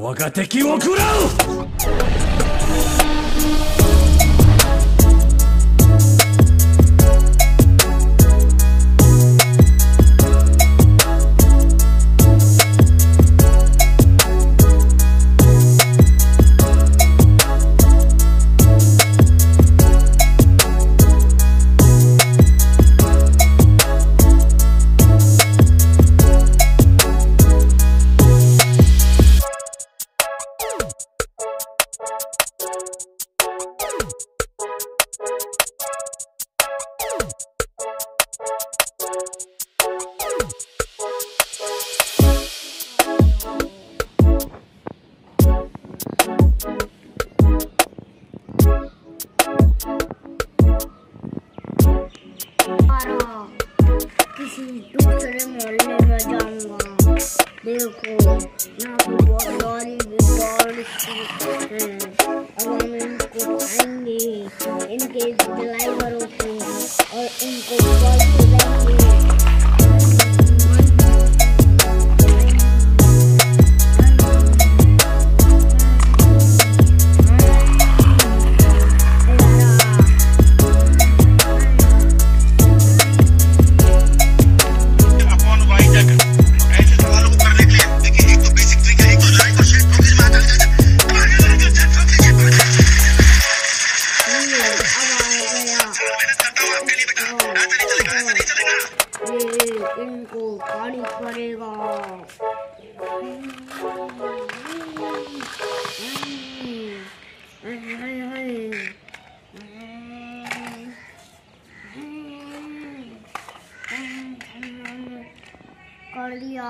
我が敵を食らう किसी दूसरे मोहल्ले में जाऊंगा। देखो यहाँ पे बहुत सारी अब हम इनको खाएंगे, इनके ड्राइवरों को और इनको बहुत इनको गाड़ी पड़ेगा। कर दिया,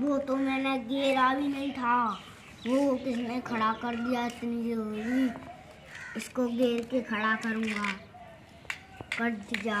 वो तो मैंने घेरा भी नहीं था, वो किसने खड़ा कर दिया। इतनी जरूरी इसको घेर के खड़ा करूँगा। कर दिया।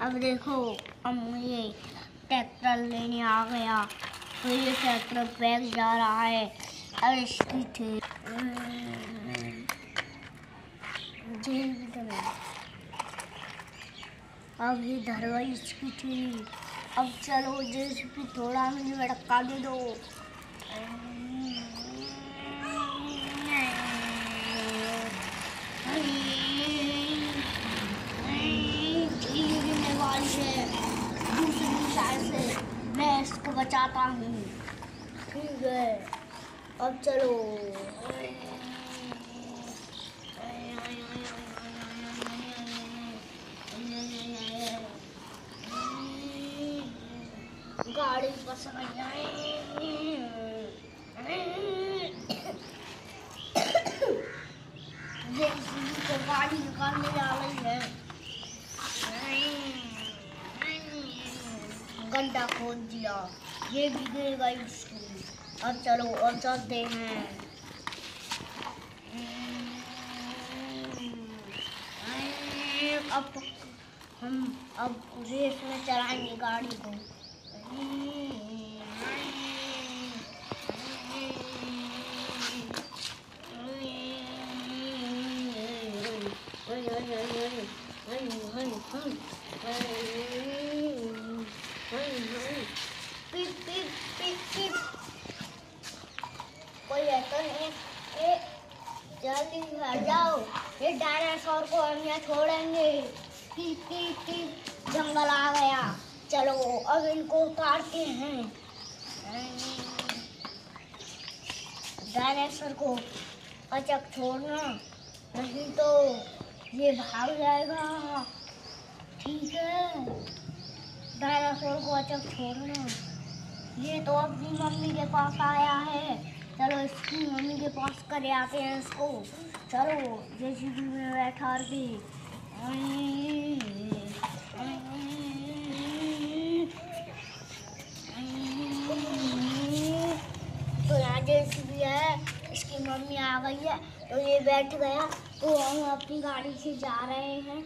अब देखो, अब मुझे ट्रैक्टर लेने आ गया, तो ये ट्रैक्टर बैग जा रहा है। अब इसकी थी जेल की तरह, अब ये धरवाई इसकी थी। अब चलो जेसीबी थोड़ा मुझे भटका दे दो। मैं इसको बचाता हूँ, ठीक है। अब चलो, गाड़ी पसंद को गाड़ी निकालने जा रही है। गड्ढा खोद दिया, ये भी गिरेगा इसको। अब चलो और चलते हैं। अब हम रेस में चलाएंगे गाड़ी को। Pip, pip, pip, pip. Voy a estar en जल्दी घर जाओ, ये डायनासोर को हम यहाँ छोड़ेंगे। जंगल आ गया, चलो अब इनको काटते हैं डायनासोर को। अचक छोड़ना नहीं तो ये भाग जाएगा, ठीक है? डायनासोर को अचक छोड़ना। ये तो अपनी मम्मी के पास आया है, चलो इसकी मम्मी के पास करे आते हैं इसको। चलो जेसीबी में बैठा के तो यहाँ जेसीबी है, इसकी मम्मी आ गई है तो ये बैठ गया। तो हम अपनी गाड़ी से जा रहे हैं।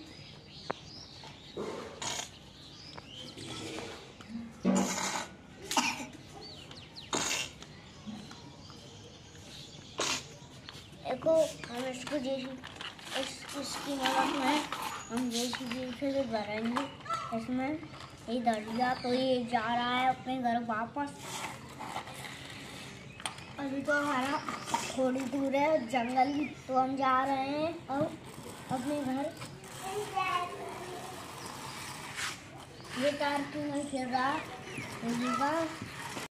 देखो हम इसको इसकी मदद में हम जेसीबी से भरेंगे इसमें ये दरिया। तो ये जा रहा है अपने घर वापस। अभी तो हमारा थोड़ी दूर है जंगल, तो हम जा रहे हैं और अपने घर। ये तार क्यों नहीं खेल रहा?